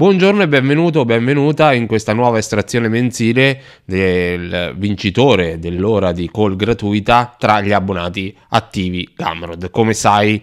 Buongiorno e benvenuto o benvenuta in questa nuova estrazione mensile del vincitore dell'ora di call gratuita tra gli abbonati attivi Gumroad. Come sai,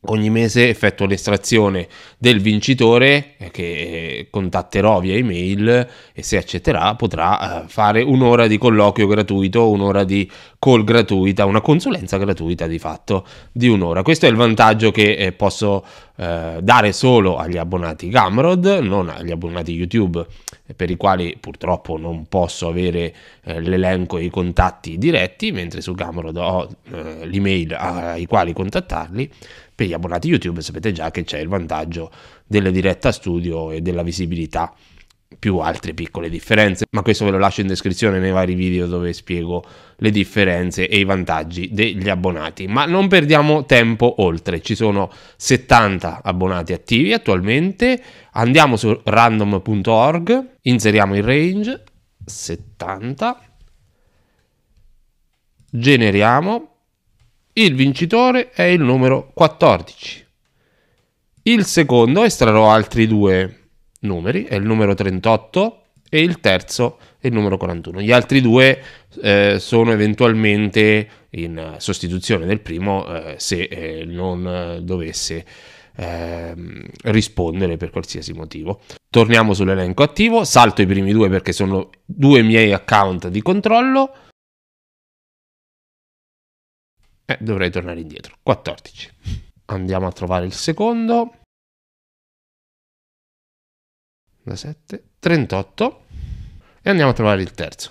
ogni mese effettuo l'estrazione del vincitore che contatterò via email e, se accetterà, potrà fare un'ora di colloquio gratuito, un'ora di call gratuita, una consulenza gratuita di fatto di un'ora. Questo è il vantaggio che posso dare solo agli abbonati Gumroad, non agli abbonati YouTube, per i quali purtroppo non posso avere l'elenco e i contatti diretti, mentre su Gumroad ho l'email ai quali contattarli. Per gli abbonati YouTube sapete già che c'è il vantaggio della diretta studio e della visibilità, più altre piccole differenze, ma questo ve lo lascio in descrizione nei vari video dove spiego le differenze e i vantaggi degli abbonati. Ma non perdiamo tempo oltre, ci sono 70 abbonati attivi attualmente. Andiamo su random.org, inseriamo il range 70, generiamo. Il vincitore è il numero 14. Il secondo, estrarrò altri due numeri, è il numero 38 e il terzo è il numero 41. Gli altri due sono eventualmente in sostituzione del primo se non dovesse rispondere per qualsiasi motivo. Torniamo sull'elenco attivo, salto i primi due perché sono due miei account di controllo. Dovrei tornare indietro, 14. Andiamo a trovare il secondo, da 7, 38, e andiamo a trovare il terzo.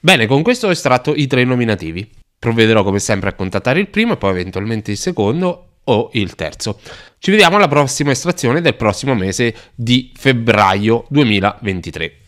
Bene, con questo ho estratto i tre nominativi. Provvederò come sempre a contattare il primo e poi eventualmente il secondo o il terzo. Ci vediamo alla prossima estrazione del prossimo mese di febbraio 2023.